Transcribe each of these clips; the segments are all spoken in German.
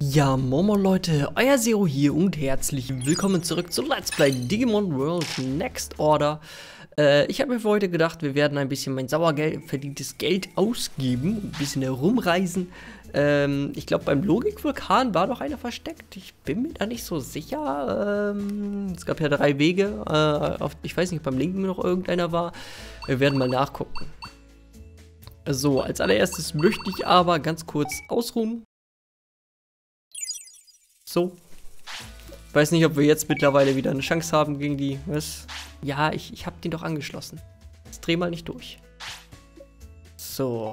Ja, Momo Leute, euer Zero hier und herzlich willkommen zurück zu Let's Play Digimon World Next Order. Ich habe mir für heute gedacht, wir werden ein bisschen mein Sauergeld, verdientes Geld ausgeben, ein bisschen herumreisen. Ich glaube, beim Logikvulkan war doch einer versteckt. Ich bin mir da nicht so sicher. Es gab ja 3 Wege. Ich weiß nicht, ob beim linken noch irgendeiner war. Wir werden mal nachgucken. So, als allererstes möchte ich aber ganz kurz ausruhen. So. Ich weiß nicht, ob wir jetzt mittlerweile wieder eine Chance haben gegen die. Was? Ja, ich habe den doch angeschlossen. Jetzt dreh mal nicht durch. So.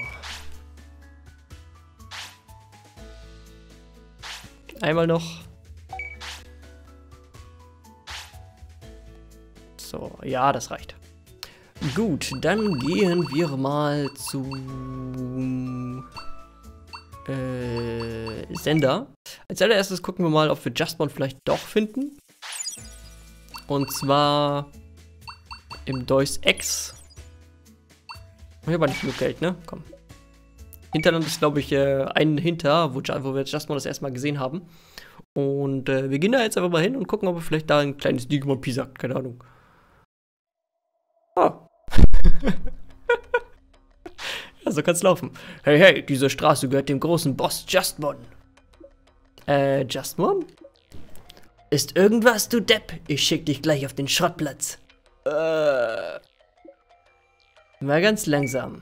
Einmal noch. So, ja, das reicht. Gut, dann gehen wir mal zu Sender. Als allererstes gucken wir mal, ob wir Jaspon vielleicht doch finden. Und zwar im Deus Ex. Ich habe aber nicht genug Geld, ne? Komm. Hinterland ist, glaube ich, ein hinter, wo wir Justmon das erstmal gesehen haben. Und wir gehen da jetzt einfach mal hin und gucken, ob wir vielleicht da ein kleines Digimon pisackt. Keine Ahnung. Ah. Ja, so kann's laufen. Hey, hey, diese Straße gehört dem großen Boss Justmon. Justmon? Ist irgendwas, du Depp? Ich schick dich gleich auf den Schrottplatz. Mal ganz langsam.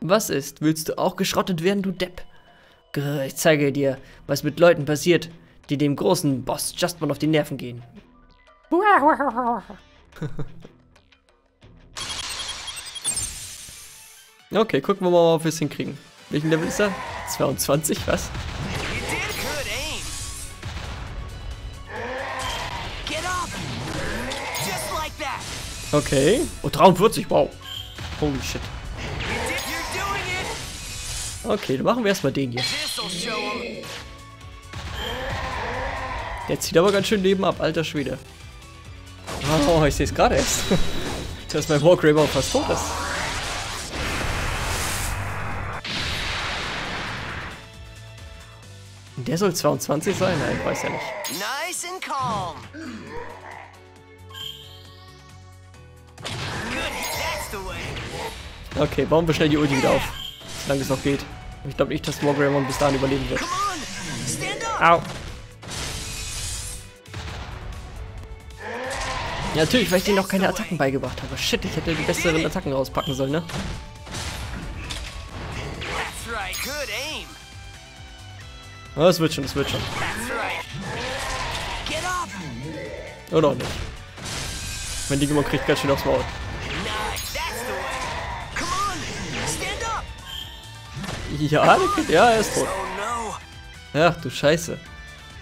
Was ist? Willst du auch geschrottet werden, du Depp? Grr, ich zeige dir, was mit Leuten passiert, die dem großen Boss Justmon auf die Nerven gehen. Okay, gucken wir mal, ob wir es hinkriegen. Welchen Level ist er? 22, was? Okay. Oh, 43, wow. Holy shit. Okay, dann machen wir erstmal den hier. Der zieht aber ganz schön Leben ab, alter Schwede. Oh, ich sehe es gerade erst. Dass mein Morgramon fast tot ist. Der soll 22 sein? Nein, ich weiß ja nicht. Nice and calm. Okay, bauen wir schnell die Ulti wieder auf. Solange es noch geht. Ich glaube nicht, dass Morgramon bis dahin überleben wird. Au. Ja, natürlich, weil ich denen noch keine Attacken beigebracht habe. Shit, ich hätte die besseren Attacken rauspacken sollen, ne? Oh, das wird schon, das wird schon. Oder auch nicht. Mein Digimon kriegt ganz schön aufs Maul. Ja, der kriegt, ja, er ist tot. Ach du Scheiße.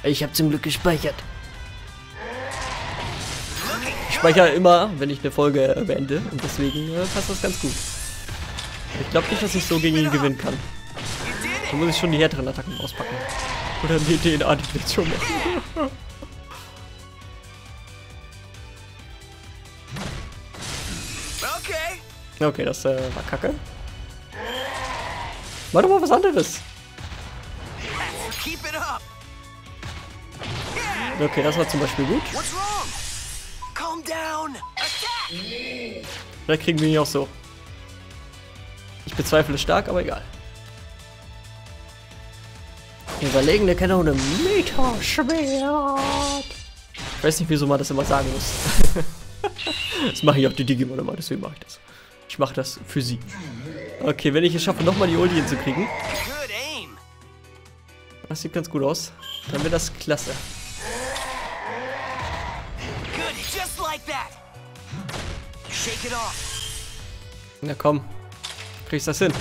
Ich habe zum Glück gespeichert. Ich speichere immer, wenn ich eine Folge beende. Und deswegen passt das ganz gut. Ich glaube nicht, dass ich so gegen ihn gewinnen kann. Da muss ich schon die härteren Attacken auspacken. Oder die DNA-Definition machen. Okay, das war kacke. Mach doch mal was anderes. Okay, das war zum Beispiel gut. Vielleicht kriegen wir ihn auch so. Ich bezweifle es stark, aber egal. Überlegene Kanone, Meterschwert. Ich weiß nicht, wieso man das immer sagen muss. Das mache ich auch die Digimon immer, deswegen mache ich das. Ich mache das für sie. Okay, wenn ich es schaffe, nochmal die Ulti hinzukriegen. Das sieht ganz gut aus. Dann wird das klasse. Na komm. Kriegst das hin?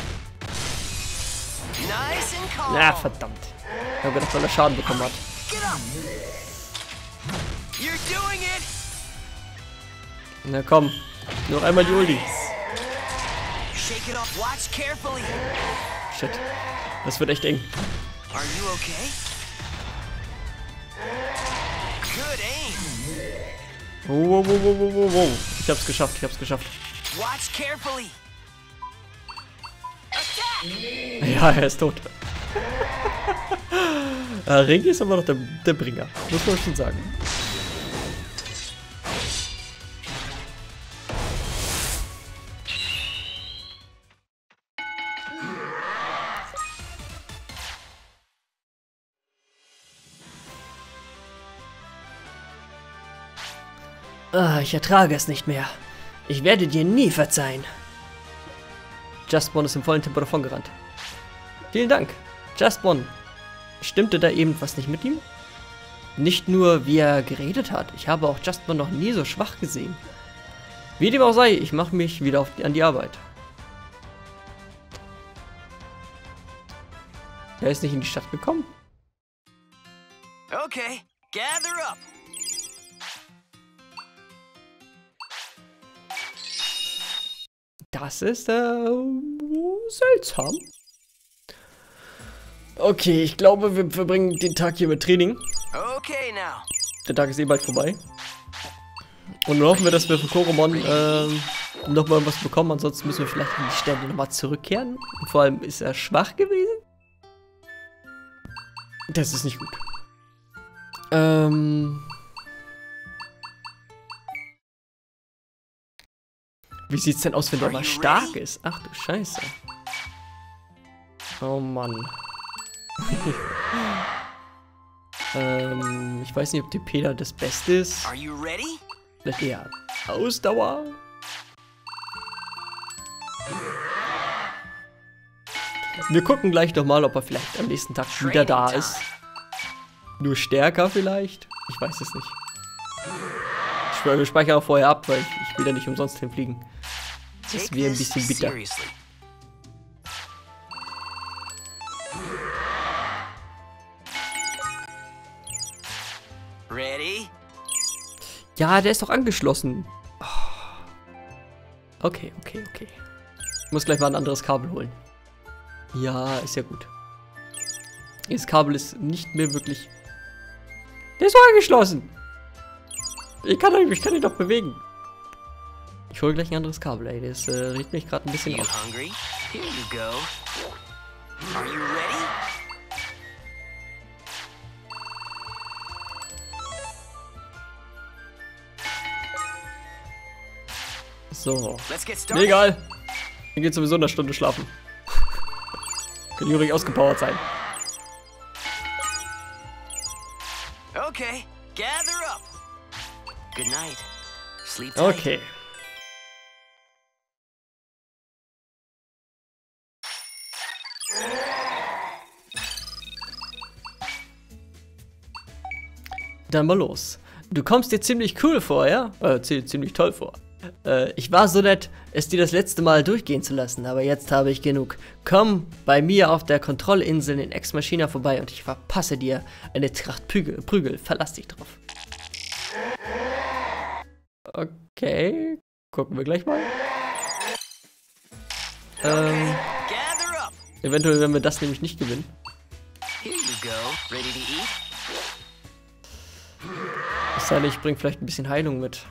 Na, verdammt. Ich habe gedacht, weil er Schaden bekommen hat. Na komm. Noch einmal die Ulti. Shit. Das wird echt eng. Wow, wow, wow, wow, wow. Ich hab's geschafft, ich hab's geschafft. Ja, er ist tot. Regi ist aber noch der Bringer, muss man schon sagen. Ich ertrage es nicht mehr. Ich werde dir nie verzeihen. Justmon ist im vollen Tempo davon gerannt. Vielen Dank, Justmon. Stimmte da eben was nicht mit ihm? Nicht nur, wie er geredet hat. Ich habe auch Justmon noch nie so schwach gesehen. Wie dem auch sei, ich mache mich wieder an die Arbeit. Er ist nicht in die Stadt gekommen. Okay, gather up. Das ist seltsam. Okay, ich glaube, wir verbringen den Tag hier mit Training. Okay, now. Der Tag ist eh bald vorbei. Und nun hoffen wir, dass wir von Koromon nochmal was bekommen. Ansonsten müssen wir vielleicht in die Sterne nochmal zurückkehren. Und vor allem ist er schwach gewesen. Das ist nicht gut. Wie sieht's denn aus, wenn er mal stark ist? Ach du Scheiße. Oh Mann. Ich weiß nicht, ob die Peter das Beste ist. Vielleicht eher Ausdauer. Wir gucken gleich nochmal, ob er vielleicht am nächsten Tag wieder da ist. Nur stärker vielleicht? Ich weiß es nicht. Wir speichern auch vorher ab, weil ich will da nicht umsonst hinfliegen. Das wäre ein bisschen bitter. Ja, der ist doch angeschlossen. Okay, okay, okay. Ich muss gleich mal ein anderes Kabel holen. Ja, ist ja gut. Das Kabel ist nicht mehr wirklich... Der ist doch angeschlossen. Ich kann ihn doch bewegen. Ich hole gleich ein anderes Kabel, ey. Das regt mich gerade ein bisschen auf. So. Nee, egal. Dann geht's sowieso in einer Stunde schlafen. Kann Juri ausgepowert sein. Okay, gather up. Good night. Sleep tight. Okay. Dann mal los. Du kommst dir ziemlich cool vor, ja? Ziemlich toll vor. Ich war so nett, es dir das letzte Mal durchgehen zu lassen, aber jetzt habe ich genug. Komm bei mir auf der Kontrollinsel in Ex Machina vorbei und ich verpasse dir eine Tracht Prügel. Verlass dich drauf. Okay, gucken wir gleich mal. Eventuell werden wir das nämlich nicht gewinnen. Es sei denn, ich bringe vielleicht ein bisschen Heilung mit.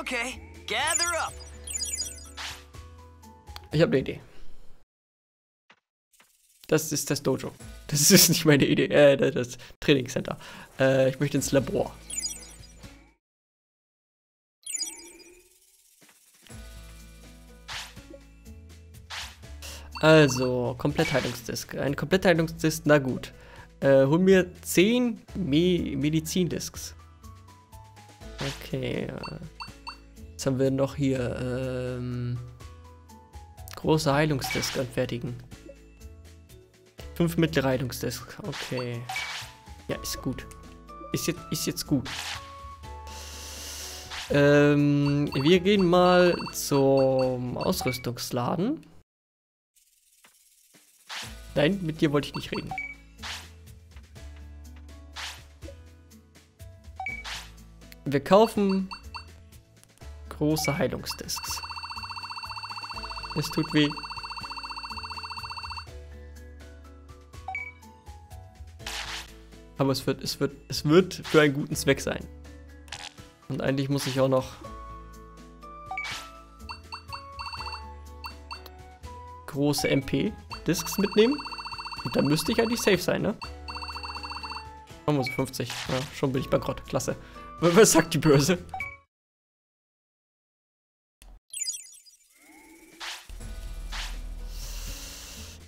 Okay, gather up. Ich habe eine Idee. Das ist das Dojo. Das ist nicht meine Idee, das Trainingscenter. Ich möchte ins Labor. Also, Komplettheilungsdisk. Ein Komplettheilungsdisk, na gut. Hol mir 10 Medizindisks. Okay. Jetzt haben wir noch hier große Heilungsdisk anfertigen. 5 mittlere Heilungsdisk. Okay. Ja, ist gut. Ist jetzt gut. Wir gehen mal zum Ausrüstungsladen. Nein, mit dir wollte ich nicht reden. Wir kaufen große Heilungsdisks. Es tut weh. Aber es wird für einen guten Zweck sein. Und eigentlich muss ich auch noch große MP-Disks mitnehmen. Und dann müsste ich eigentlich safe sein, ne? 50. Ja, schon bin ich bankrott. Klasse. Was sagt die Börse?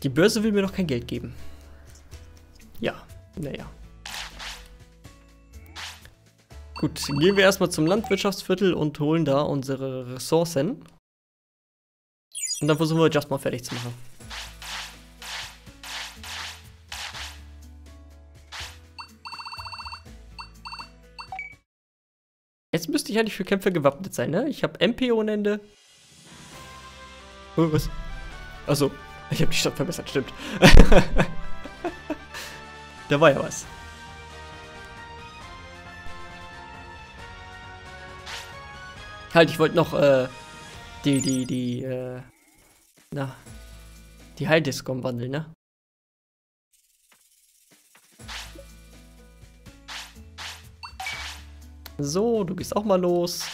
Die Börse will mir noch kein Geld geben. Ja, naja. Gut, gehen wir erstmal zum Landwirtschaftsviertel und holen da unsere Ressourcen. Und dann versuchen wir Justmon fertig zu machen. Jetzt müsste ich eigentlich für Kämpfe gewappnet sein, ne? Ich habe MP ohne Ende. Oh, was? Achso, ich habe die Stadt verbessert, stimmt. Da war ja was. Halt, ich wollte noch die Heildisk umwandeln, ne? So, du gehst auch mal los.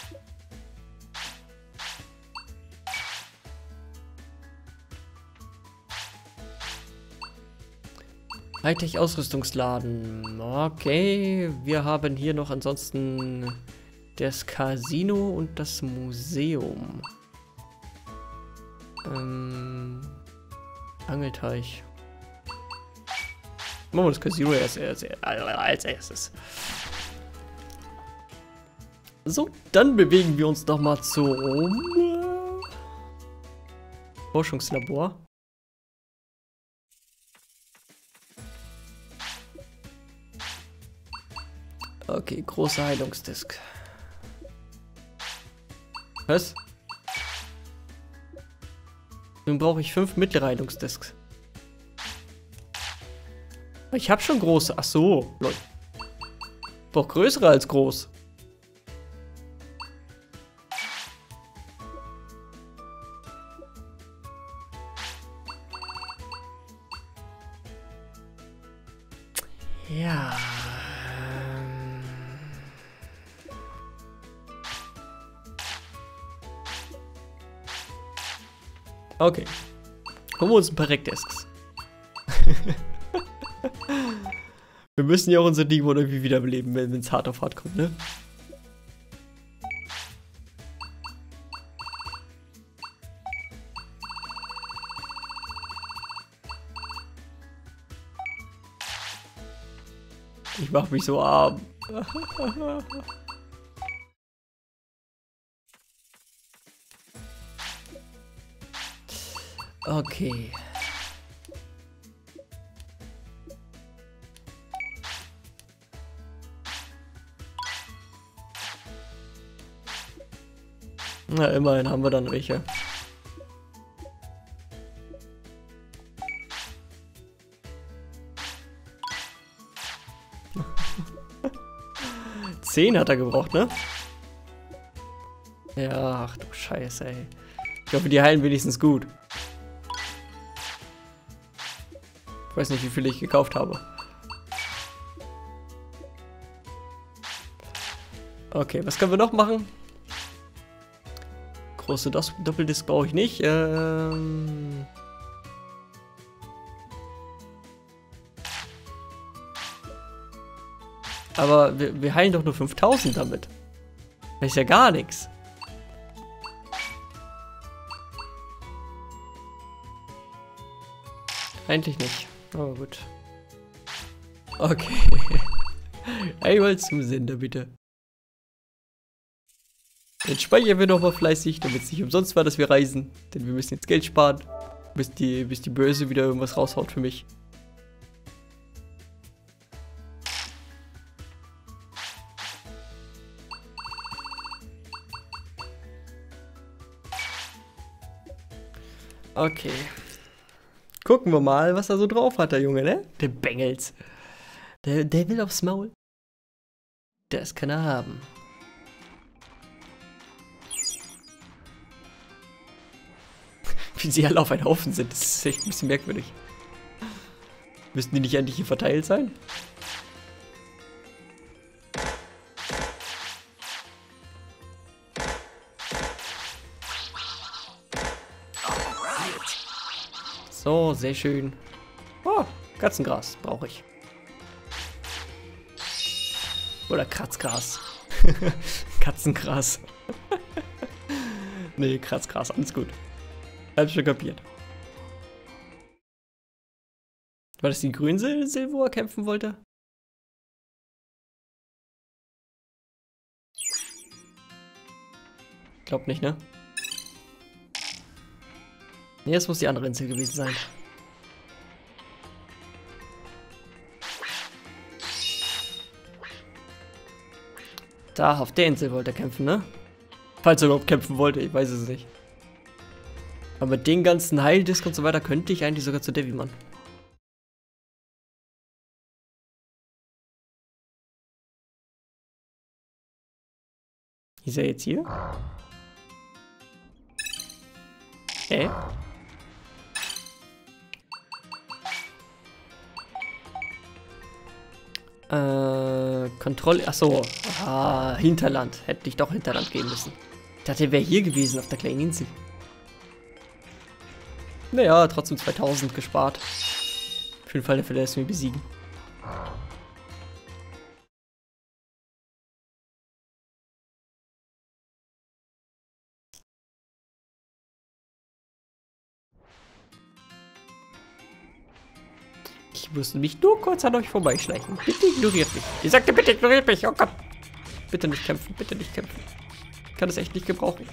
Hightech Ausrüstungsladen. Okay, wir haben hier noch ansonsten das Casino und das Museum. Angelteich. Machen wir das Casino als erstes. So, dann bewegen wir uns doch mal zum Forschungslabor. Okay, großer Heilungsdisk. Was? Nun brauche ich 5 mittlere Heilungsdisks. Ich habe schon große. Ach so, Leute. Ich brauche größere als groß. Ja. Okay. Holen wir uns ein paar Rackdesks. Wir müssen ja auch unsere Digimon irgendwie wiederbeleben, wenn es hart auf hart kommt, ne? Ich mach mich so arm. Okay. Na, immerhin haben wir dann welche. Zehn hat er gebraucht, ne? Ja, ach du Scheiße, ey. Ich hoffe, die heilen wenigstens gut. Ich weiß nicht, wie viel ich gekauft habe. Okay, was können wir noch machen? Große Doppeldisk brauche ich nicht. Aber wir heilen doch nur 5000 damit. Das ist ja gar nichts. Eigentlich nicht. Aber gut. Okay. Einmal zum Sender, bitte. Jetzt speichern wir nochmal fleißig, damit es nicht umsonst war, dass wir reisen. Denn wir müssen jetzt Geld sparen, bis die Börse wieder irgendwas raushaut für mich. Okay. Gucken wir mal, was er so drauf hat, der Junge, ne? Der Bengels. Der will aufs Maul. Das kann er haben. Wie sie alle auf einen Haufen sind, das ist echt ein bisschen merkwürdig. Müssten die nicht endlich hier verteilt sein? So, sehr schön. Oh, Katzengras brauche ich. Oder Kratzgras. Katzengras. Nee, Kratzgras, alles gut. Hab's schon kapiert. War das die Grüninsel, wo er kämpfen wollte? Glaub nicht, ne? Nee, es muss die andere Insel gewesen sein. Da, auf der Insel wollte er kämpfen, ne? Falls er überhaupt kämpfen wollte, ich weiß es nicht. Aber mit den ganzen Heildisk und so weiter könnte ich eigentlich sogar zu Devimon. Ist er jetzt hier? Hä? Kontrolle. Achso. Ah, Hinterland. Hätte ich doch Hinterland gehen müssen. Ich dachte, er wäre hier gewesen auf der kleinen Insel. Naja, trotzdem 2000 gespart. Auf jeden Fall dafür, dass wir besiegen. Ich musste mich nur kurz an euch vorbeischleichen. Bitte ignoriert mich. Ich sagte, bitte ignoriert mich. Oh Gott. Bitte nicht kämpfen. Bitte nicht kämpfen. Ich kann das echt nicht gebrauchen.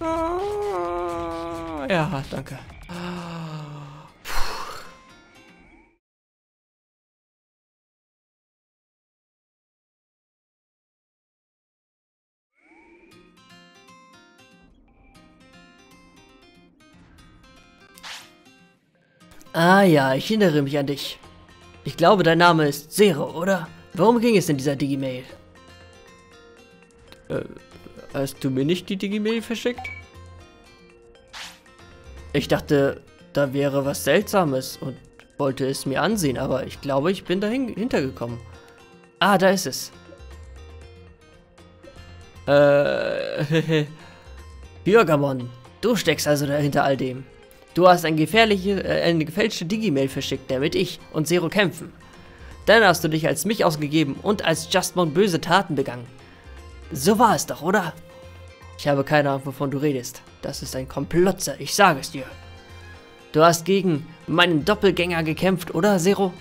Ah, ja, danke. Ah, ah ja, ich erinnere mich an dich. Ich glaube, dein Name ist Zero, oder? Worum ging es in dieser Digimail? Hast du mir nicht die Digimail verschickt? Ich dachte, da wäre was Seltsames und wollte es mir ansehen, aber ich glaube, ich bin dahinter gekommen. Ah, da ist es. Pyrgamon, du steckst also dahinter all dem. Du hast eine gefälschte Digimail verschickt, damit ich und Zero kämpfen. Dann hast du dich als mich ausgegeben und als Justmon böse Taten begangen. So war es doch, oder? Ich habe keine Ahnung, wovon du redest. Das ist ein Komplotzer, ich sage es dir. Du hast gegen meinen Doppelgänger gekämpft, oder, Zero?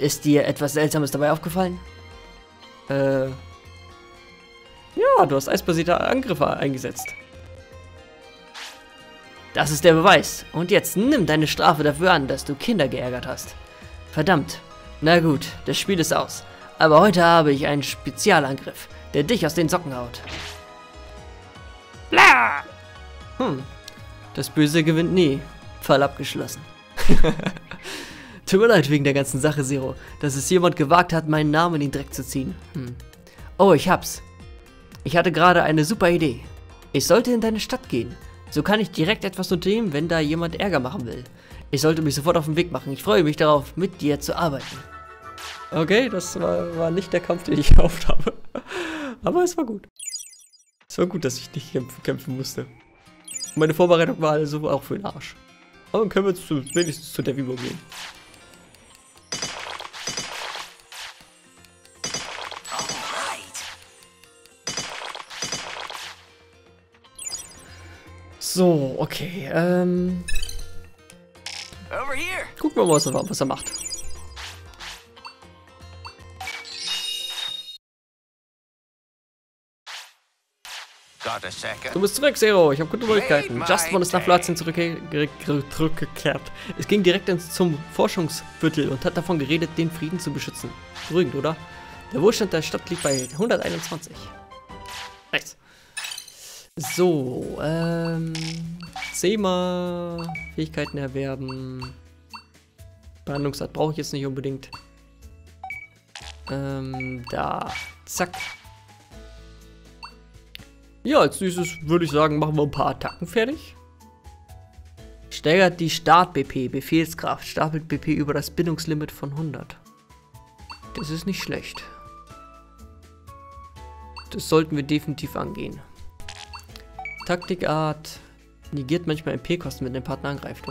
Ist dir etwas Seltsames dabei aufgefallen? Ja, du hast eisbasierte Angriffe eingesetzt. Das ist der Beweis. Und jetzt nimm deine Strafe dafür an, dass du Kinder geärgert hast. Verdammt. Na gut, das Spiel ist aus. Aber heute habe ich einen Spezialangriff, der dich aus den Socken haut. Bla! Das Böse gewinnt nie. Fall abgeschlossen. Tut mir leid wegen der ganzen Sache, Zero, dass es jemand gewagt hat, meinen Namen in den Dreck zu ziehen. Oh, ich hab's. Ich hatte gerade eine super Idee. Ich sollte in deine Stadt gehen. So kann ich direkt etwas unternehmen, wenn da jemand Ärger machen will. Ich sollte mich sofort auf den Weg machen. Ich freue mich darauf, mit dir zu arbeiten. Okay, das war nicht der Kampf, den ich gehofft habe. Aber es war gut. Es war gut, dass ich nicht kämpfen musste. Meine Vorbereitung war also auch für den Arsch. Aber dann können wir wenigstens zu Devimon gehen. So, okay, gucken wir mal, was er macht. Du bist zurück, Zero. Ich habe gute Möglichkeiten. Justmon ist nach Floratien zurückgekehrt. Es ging direkt zum Forschungsviertel und hat davon geredet, den Frieden zu beschützen. Beruhigend, oder? Der Wohlstand der Stadt liegt bei 121. Nice. So, Thema, Fähigkeiten erwerben. Behandlungsart brauche ich jetzt nicht unbedingt. Da, zack. Ja, als nächstes würde ich sagen, machen wir ein paar Attacken fertig. Steigert die Start-BP, Befehlskraft, stapelt BP über das Bindungslimit von 100. Das ist nicht schlecht. Das sollten wir definitiv angehen. Taktikart negiert manchmal MP-Kosten, wenn der Partner angreift.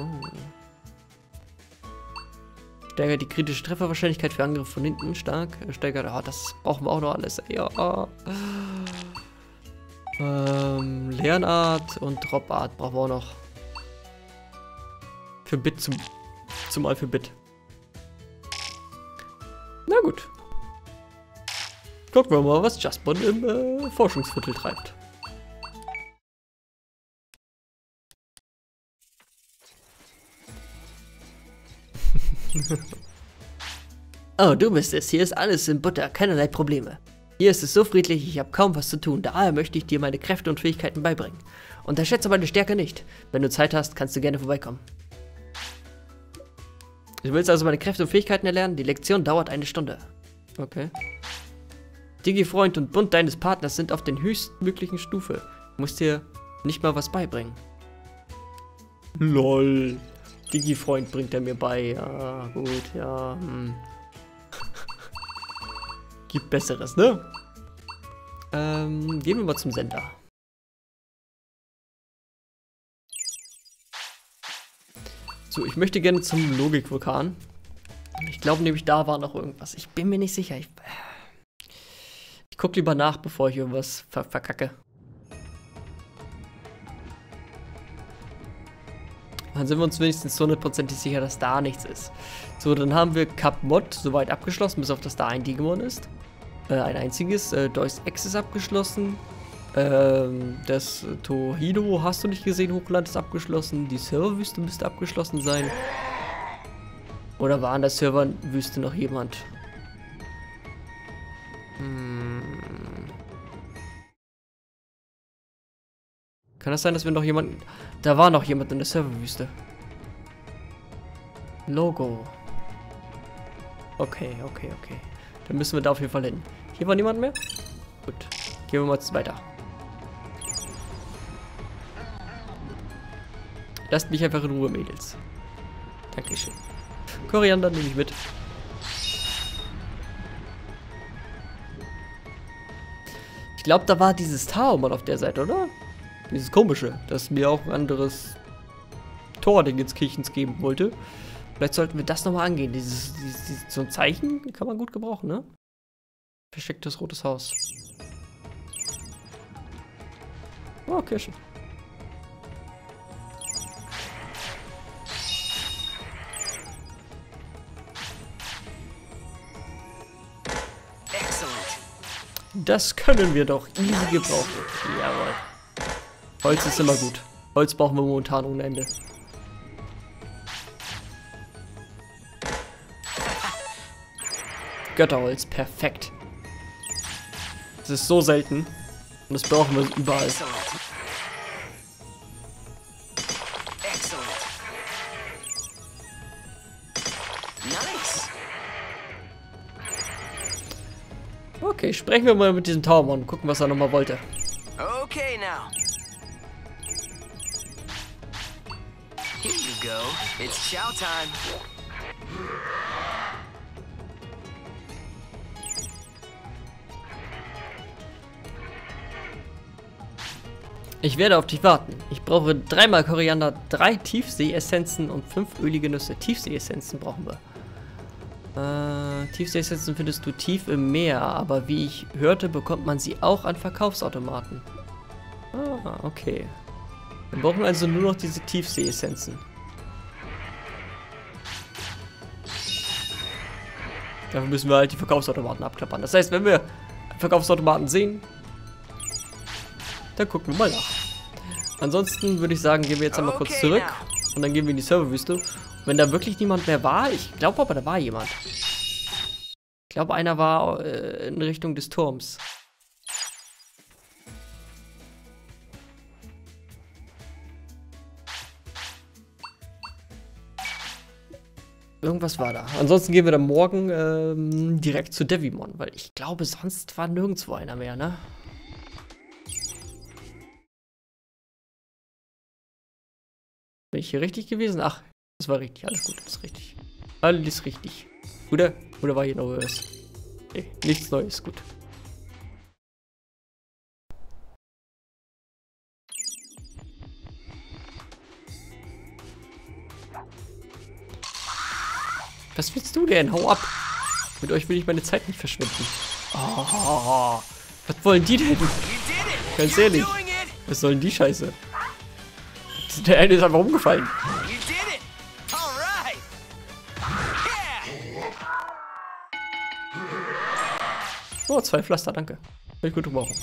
Steigert die kritische Trefferwahrscheinlichkeit für Angriff von hinten stark. Steigert, ah, das brauchen wir auch noch alles. Ja. Lernart und Dropart brauchen wir auch noch. Für Bit zum Alphabet. Na gut. Gucken wir mal, was Jaspon im Forschungsviertel treibt. Oh, du bist es. Hier ist alles in Butter, keinerlei Probleme. Hier ist es so friedlich, ich habe kaum was zu tun, daher möchte ich dir meine Kräfte und Fähigkeiten beibringen. Unterschätze meine Stärke nicht. Wenn du Zeit hast, kannst du gerne vorbeikommen. Du willst also meine Kräfte und Fähigkeiten erlernen? Die Lektion dauert 1 Stunde. Okay. Digi-Freund und Bund deines Partners sind auf den höchstmöglichen Stufe. Du musst dir nicht mal was beibringen. LOL. Digi-Freund bringt er mir bei. Ja, gut, ja. Gibt Besseres, ne? Gehen wir mal zum Sender. So, ich möchte gerne zum Logikvulkan. Ich glaube nämlich, da war noch irgendwas. Ich bin mir nicht sicher. Ich gucke lieber nach, bevor ich irgendwas verkacke. Dann sind wir uns wenigstens 100% sicher, dass da nichts ist. So, dann haben wir Cup Mod soweit abgeschlossen, bis auf dass da ein Digimon ist. Ein einziges. Deus Ex ist abgeschlossen. Das Tohido hast du nicht gesehen, Hochland ist abgeschlossen. Die Serverwüste müsste abgeschlossen sein. Oder war an der Serverwüste noch jemand? Kann das sein, dass wir noch jemanden... Da war noch jemand in der Serverwüste. Logo. Okay, okay, okay. Dann müssen wir da auf jeden Fall hin. Hier war niemand mehr? Gut. Gehen wir mal weiter. Lasst mich einfach in Ruhe, Mädels. Dankeschön. Koriander nehme ich mit. Ich glaube, da war dieses Taumon auf der Seite, oder? Dieses komische, dass mir auch ein anderes Tor, den jetzt Kirchens geben wollte. Vielleicht sollten wir das nochmal angehen. So ein Zeichen kann man gut gebrauchen, ne? Verstecktes rotes Haus. Oh, Kirchen. Das können wir doch easy gebrauchen. Jawohl. Holz ist immer gut. Holz brauchen wir momentan ohne Ende. Götterholz, perfekt. Das ist so selten. Und das brauchen wir überall. Okay, sprechen wir mal mit diesem Taumon und gucken, was er nochmal wollte. Okay, now. Here you go. It's chow time. Ich werde auf dich warten. Ich brauche 3-mal Koriander, 3 Tiefseeessenzen und 5 ölige Nüsse. Tiefseeessenzen brauchen wir. Tiefseeessenzen findest du tief im Meer, aber wie ich hörte, bekommt man sie auch an Verkaufsautomaten. Ah, okay. Wir brauchen also nur noch diese Tiefseeessenzen. Dafür müssen wir halt die Verkaufsautomaten abklappern. Das heißt, wenn wir Verkaufsautomaten sehen, dann gucken wir mal nach. Ansonsten würde ich sagen, gehen wir jetzt einmal kurz zurück und dann gehen wir in die Serverwüste. Wenn da wirklich niemand mehr war, ich glaube aber, da war jemand. Ich glaube, einer war in Richtung des Turms. Irgendwas war da. Ansonsten gehen wir dann morgen direkt zu Devimon, weil ich glaube, sonst war nirgendwo einer mehr, ne? Bin ich hier richtig gewesen? Ach, das war richtig. Alles gut, das ist richtig. Alles richtig. Oder war hier noch was? Nee, nichts Neues, gut. Was willst du denn? Hau ab. Mit euch will ich meine Zeit nicht verschwenden. Oh, was wollen die denn? Ganz ehrlich. Was soll denn die Scheiße? Der eine ist einfach umgefallen. Oh, 2 Pflaster, danke. Viel gute Woche.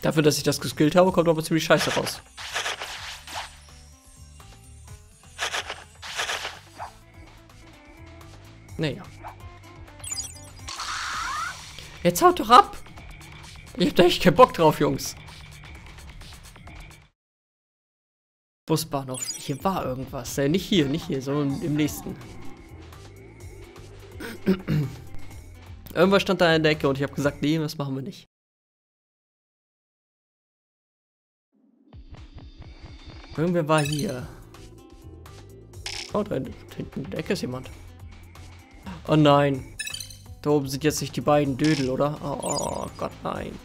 Dafür, dass ich das geskillt habe, kommt aber ziemlich scheiße raus. Naja. Jetzt haut doch ab! Ich hab da echt keinen Bock drauf, Jungs. Busbahnhof. Hier war irgendwas. Nicht hier, sondern im nächsten. Irgendwas stand da in der Ecke und ich habe gesagt, nee, das machen wir nicht. Irgendwer war hier. Oh, da hinten in der Ecke ist jemand. Oh nein. Da oben sind jetzt nicht die beiden Dödel, oder? Oh Gott, nein.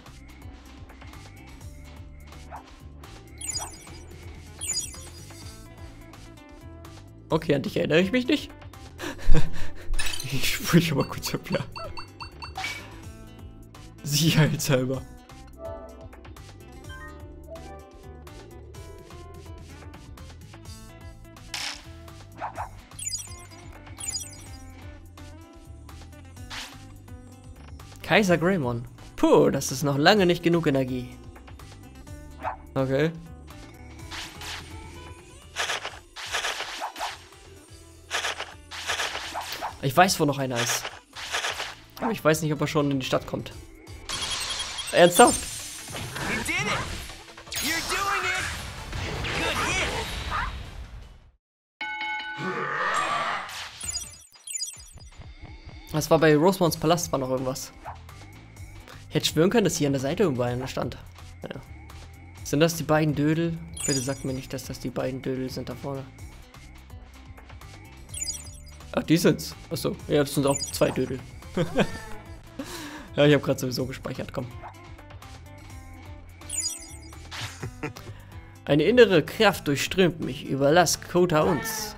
Okay, an dich erinnere ich mich nicht. Ich sprich aber kurz ab, ja. Sicherheitshalber. Isaac Raymon. Puh, das ist noch lange nicht genug Energie. Okay. Ich weiß, wo noch einer ist. Aber ich weiß nicht, ob er schon in die Stadt kommt. Ernsthaft? Das war bei Rosemons Palast, war noch irgendwas. Ich hätte schwören können, dass hier an der Seite irgendwo einer stand. Ja. Sind das die beiden Dödel? Bitte sagt mir nicht, dass das die beiden Dödel sind da vorne. Ach, die sind's. Achso, ja, es sind auch 2 Dödel. Ja, ich habe gerade sowieso gespeichert, komm. Eine innere Kraft durchströmt mich. Überlass Kota uns.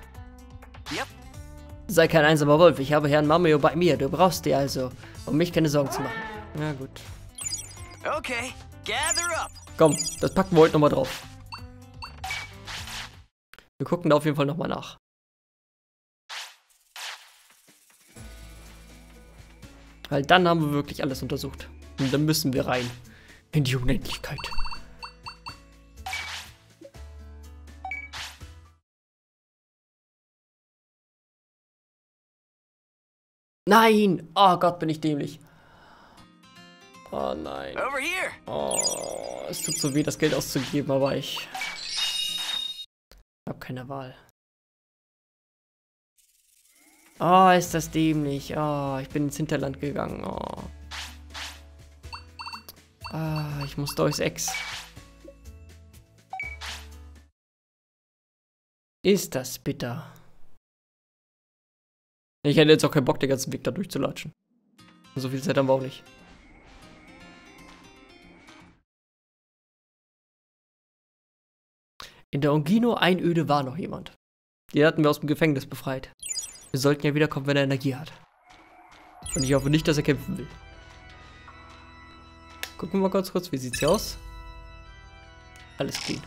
Sei kein einsamer Wolf, ich habe Herrn Mameo bei mir. Du brauchst dir also, um mich keine Sorgen zu machen. Na gut. Okay, gather up. Komm, das packen wir heute nochmal drauf. Wir gucken da auf jeden Fall nochmal nach. Weil dann haben wir wirklich alles untersucht. Und dann müssen wir rein. In die Unendlichkeit. Nein! Oh Gott, bin ich dämlich. Oh nein. Oh, es tut so weh, das Geld auszugeben, aber ich habe keine Wahl. Oh, ist das dämlich. Oh, ich bin ins Hinterland gegangen. Oh. Ah, ich muss Deus Ex. Ist das bitter. Ich hätte jetzt auch keinen Bock, den ganzen Weg da durchzulatschen. So viel Zeit haben wir auch nicht. In der Ungino-Einöde war noch jemand. Die hatten wir aus dem Gefängnis befreit. Wir sollten ja wiederkommen, wenn er Energie hat. Und ich hoffe nicht, dass er kämpfen will. Gucken wir mal kurz, wie sieht's hier aus? Alles clean.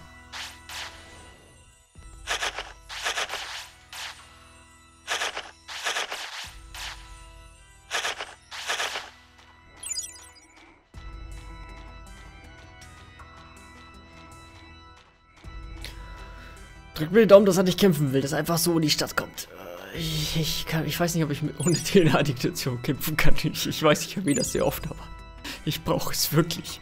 Drück mir den Daumen, dass er nicht kämpfen will, dass er einfach so in die Stadt kommt. Ich weiß nicht, ob ich ohne DNA-Diktation kämpfen kann. Ich weiß nicht, wie das sehr oft, aber ich brauche es wirklich.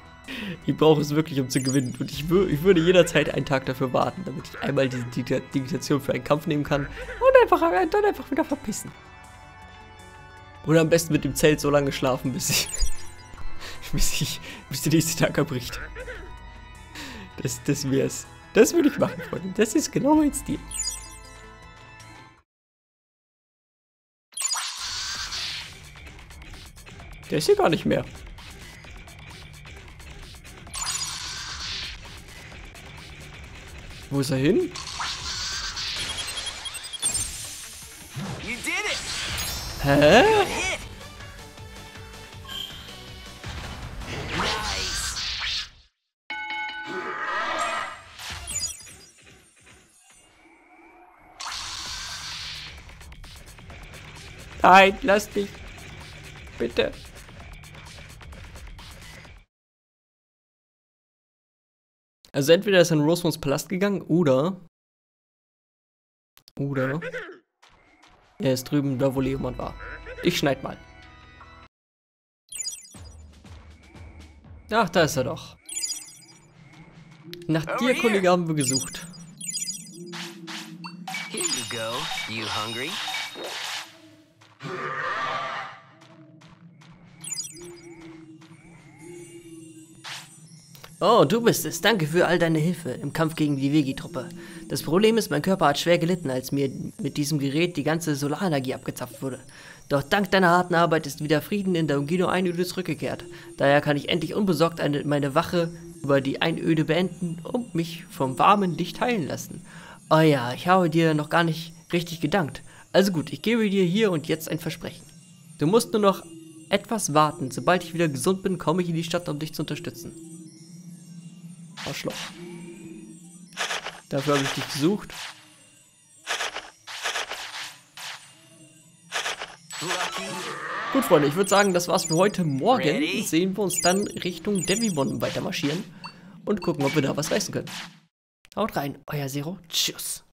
Ich brauche es wirklich, um zu gewinnen. Und ich würde jederzeit einen Tag dafür warten, damit ich einmal diese Diktation für einen Kampf nehmen kann und dann einfach wieder verpissen. Oder am besten mit dem Zelt so lange schlafen, bis der nächste Tag erbricht. Das wär's. Das würde ich machen, Freunde. Das ist genau mein Stil. Der ist hier gar nicht mehr. Wo ist er hin? Hä? Nein, lass dich. Bitte. Also entweder ist er in Rosemons Palast gegangen, oder er ist drüben, da wo Leomon war. Ich schneid mal. Ach, da ist er doch. Nach dir, Kollege, haben wir gesucht. Here you go. You hungry? Oh, du bist es. Danke für all deine Hilfe im Kampf gegen die Vegi-Truppe. Das Problem ist, mein Körper hat schwer gelitten, als mir mit diesem Gerät die ganze Solarenergie abgezapft wurde. Doch dank deiner harten Arbeit ist wieder Frieden in der Ungino-Einöde zurückgekehrt. Daher kann ich endlich unbesorgt meine Wache über die Einöde beenden und mich vom warmen Licht heilen lassen. Oh ja, ich habe dir noch gar nicht richtig gedankt. Also gut, ich gebe dir hier und jetzt ein Versprechen. Du musst nur noch etwas warten. Sobald ich wieder gesund bin, komme ich in die Stadt, um dich zu unterstützen. Arschloch. Dafür habe ich dich gesucht. Gut, Freunde, ich würde sagen, das war's für heute. Morgen sehen wir uns dann Richtung Devimon weiter marschieren und gucken, ob wir da was reißen können. Haut rein, euer Zero. Tschüss.